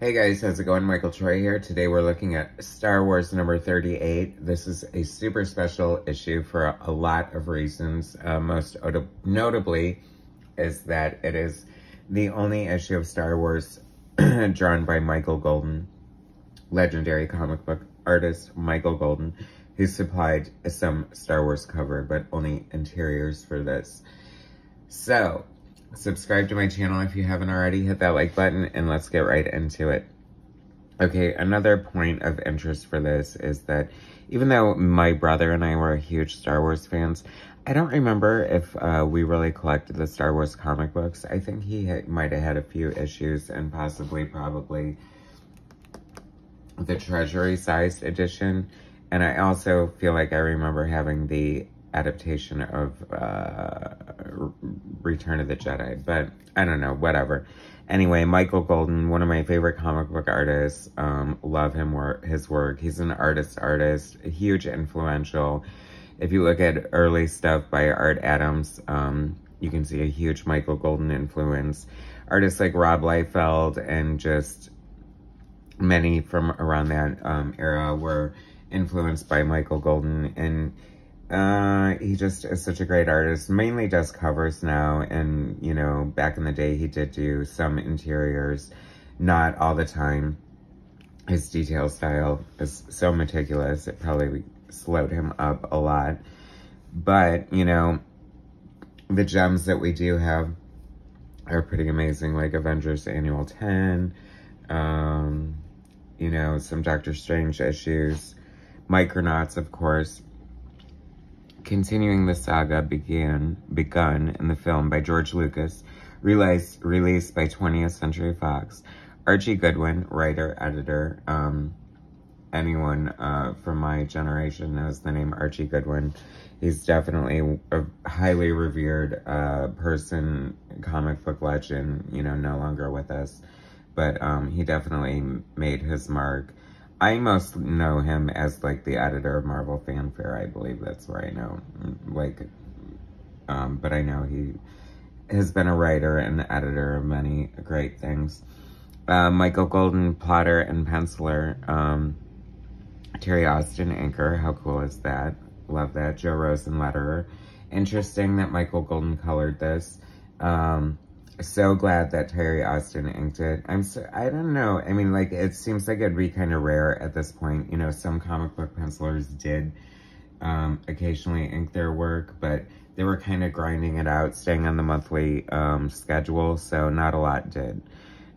Hey guys, how's it going? Michael Troy here. Today we're looking at Star Wars number 38. This is a super special issue for a lot of reasons. Most notably is that it is the only issue of Star Wars drawn by Michael Golden, legendary comic book artist Michael Golden, who supplied some Star Wars cover, but only interiors for this. So, subscribe to my channel if you haven't already, hit that like button, and let's get right into it. Okay, another point of interest for this is that even though my brother and I were huge Star Wars fans, I don't remember if we really collected the Star Wars comic books. I think he might have had a few issues and probably the Treasury-sized edition. And I also feel like I remember having the adaptation of Return of the Jedi, but I don't know, whatever. Anyway, Michael Golden, one of my favorite comic book artists, love him, his work. He's an artist, huge influential. If you look at early stuff by Art Adams, you can see a huge Michael Golden influence. Artists like Rob Liefeld and just many from around that era were influenced by Michael Golden, and he just is such a great artist. Mainly does covers now, and, you know, back in the day he did do some interiors. Not all the time. His detail style is so meticulous, it probably slowed him up a lot. But, you know, the gems that we do have are pretty amazing, like Avengers Annual 10, you know, some Doctor Strange issues, Micronauts, of course. Continuing the saga begun in the film by George Lucas, released by 20th Century Fox. Archie Goodwin, writer, editor, anyone from my generation knows the name Archie Goodwin. He's definitely a highly revered person, comic book legend, you know, no longer with us. But he definitely made his mark. I most know him as, like, the editor of Marvel Fanfare, I believe that's where I know, like, but I know he has been a writer and editor of many great things. Michael Golden, plotter and penciler, Terry Austin, anchor, how cool is that? Love that. Joe Rosen, letterer. Interesting that Michael Golden colored this. So glad that Terry Austin inked it. I don't know. I mean, like, it seems like it'd be kind of rare at this point. You know, some comic book pencilers did occasionally ink their work, but they were kind of grinding it out, staying on the monthly schedule, so not a lot did.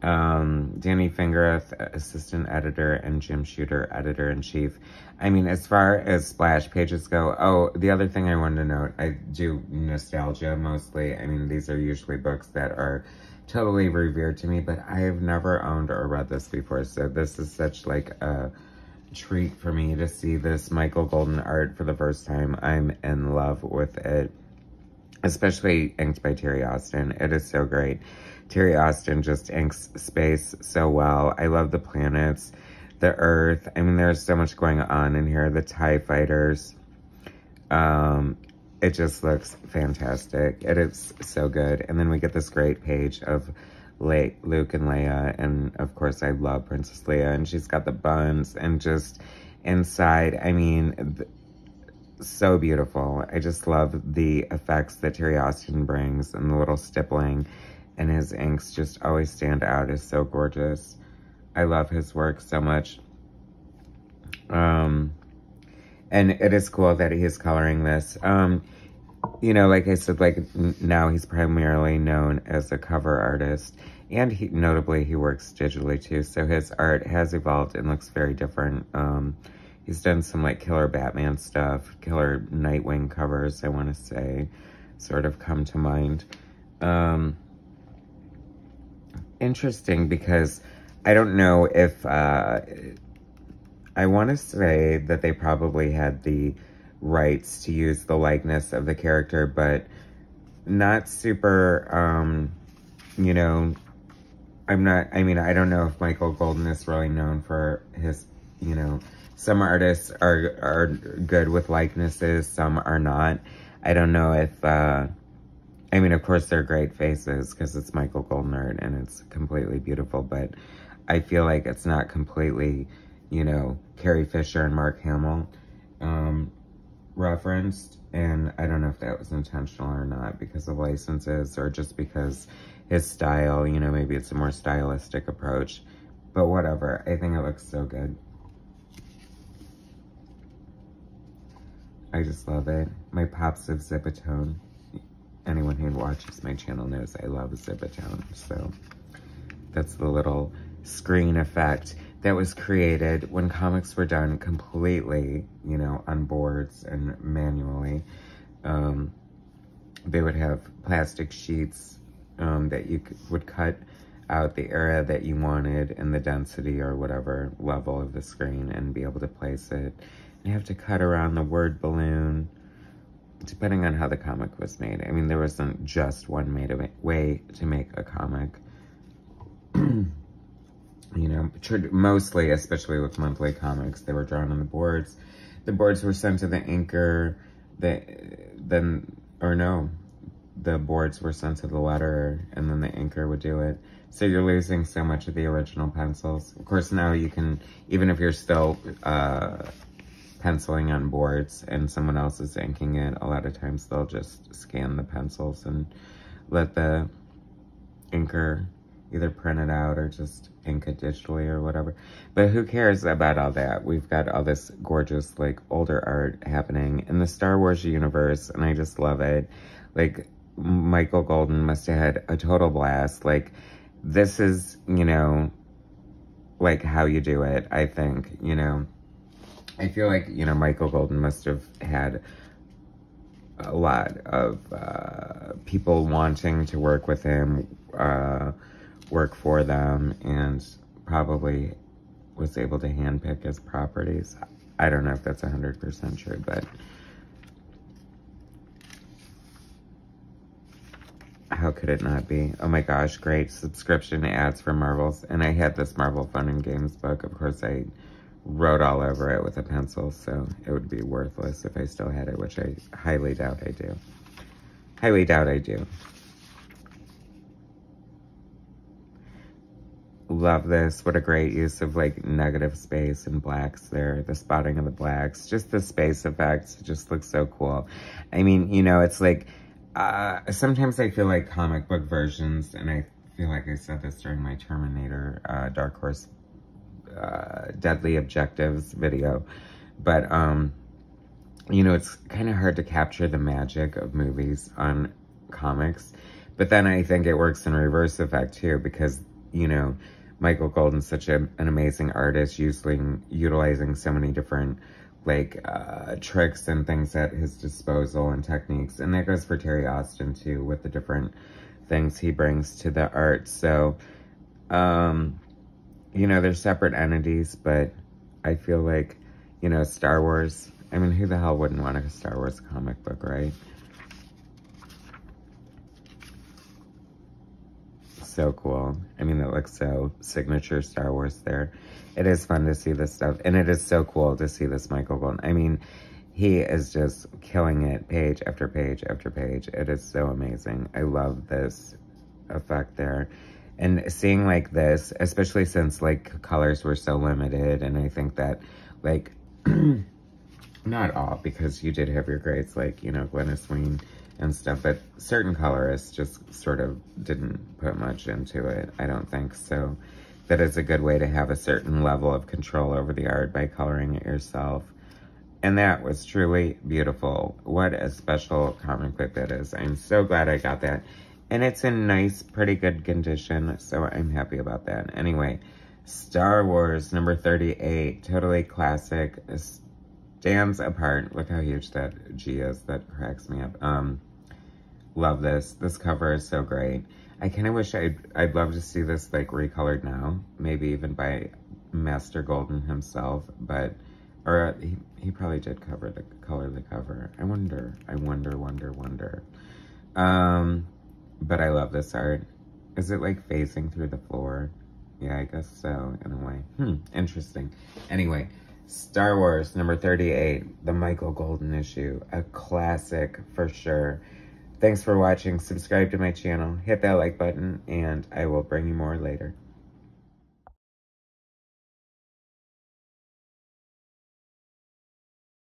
Danny Fingereth, assistant editor, and Jim Shooter, editor-in-chief. I mean, as far as splash pages go, oh, the other thing I wanted to note, I do nostalgia mostly. I mean, these are usually books that are totally revered to me, but I have never owned or read this before, so this is such, like, a treat for me to see this Michael Golden art for the first time. I'm in love with it, especially inked by Terry Austin. It is so great. Terry Austin just inks space so well. I love the planets, the Earth. I mean, there's so much going on in here. The TIE fighters. It just looks fantastic. It is so good. And then we get this great page of Luke and Leia. And, of course, I love Princess Leia. And she's got the buns. And just inside, I mean, so beautiful. I just love the effects that Terry Austin brings and the little stippling. And his inks just always stand out as so gorgeous. I love his work so much. And it is cool that he is coloring this. You know, like I said, like, now he's primarily known as a cover artist. And he, notably, he works digitally, too. So his art has evolved and looks very different. He's done some, like, killer Batman stuff. Killer Nightwing covers, I want to say, sort of come to mind. Interesting, because I don't know if I want to say that they probably had the rights to use the likeness of the character, but not super, you know, I mean, I don't know if Michael Golden is really known for his, you know, some artists are good with likenesses, some are not. I don't know if I mean, of course, they're great faces because it's Michael Golden and it's completely beautiful, but I feel like it's not completely, you know, Carrie Fisher and Mark Hamill referenced, and I don't know if that was intentional or not because of licenses or just because his style, you know, maybe it's a more stylistic approach, but whatever. I think it looks so good. I just love it. My pops of Zipatone. Anyone who watches my channel knows I love Zipatone, so that's the little screen effect that was created when comics were done completely, you know, on boards and manually. They would have plastic sheets that you would cut out the area that you wanted and the density or whatever level of the screen and be able to place it. And you have to cut around the word balloon, depending on how the comic was made. I mean, there wasn't just one way to make a comic. You know, mostly, especially with monthly comics, they were drawn on the boards. The boards were sent to the inker, the boards were sent to the letterer, and then the inker would do it. So you're losing so much of the original pencils. Of course, now you can, even if you're still penciling on boards and someone else is inking it, a lot of times they'll just scan the pencils and let the inker either print it out or just ink it digitally or whatever. But who cares about all that? We've got all this gorgeous, like, older art happening in the Star Wars universe, and I just love it. Like, Michael Golden must have had a total blast. Like, this is, you know, like, how you do it, I think, you know. I feel like, you know, Michael Golden must have had a lot of people wanting to work with him, work for them, and probably was able to handpick his properties. I don't know if that's 100% true, but how could it not be? Oh my gosh, great subscription ads for Marvels. And I had this Marvel Fun and Games book. Of course, I wrote all over it with a pencil, so it would be worthless if I still had it, which I highly doubt I do. Highly doubt I do. Love this. What a great use of, like, negative space and blacks there. The spotting of the blacks. Just the space effects. It just looks so cool. I mean, you know, it's like, sometimes I feel like comic book versions, and I feel like I said this during my Terminator Dark Horse Deadly Objectives video, but, you know, it's kind of hard to capture the magic of movies on comics, but then I think it works in reverse effect, too, because, you know, Michael Golden's such an amazing artist, utilizing so many different, like, tricks and things at his disposal and techniques. And that goes for Terry Austin, too, with the different things he brings to the art. So, you know, they're separate entities, but I feel like, you know, Star Wars, I mean, who the hell wouldn't want a Star Wars comic book, right? So cool. I mean, it looks so signature Star Wars there. It is fun to see this stuff, and it is so cool to see this Michael Golden. I mean, he is just killing it page after page after page. It is so amazing. I love this effect there. And seeing, like, this, especially since, like, colors were so limited, and I think that, like, not all, because you did have your grades, like, you know, Glynis Wein and stuff, but certain colorists just sort of didn't put much into it, I don't think. So that is a good way to have a certain level of control over the art by coloring it yourself. And that was truly beautiful. What a special comic book that is. I'm so glad I got that. And it's in nice, pretty good condition, so I'm happy about that. Anyway, Star Wars number 38, totally classic, stands apart. Look how huge that G is. That cracks me up. Love this. This cover is so great. I kind of wish I'd love to see this, like, recolored now. Maybe even by Master Golden himself. But, or he probably did color the cover. I wonder. But I love this art. Is it, like, phasing through the floor? Yeah, I guess so, in a way. Interesting. Anyway, Star Wars number 38, the Michael Golden issue, a classic for sure. Thanks for watching. Subscribe to my channel, hit that like button, and I will bring you more later.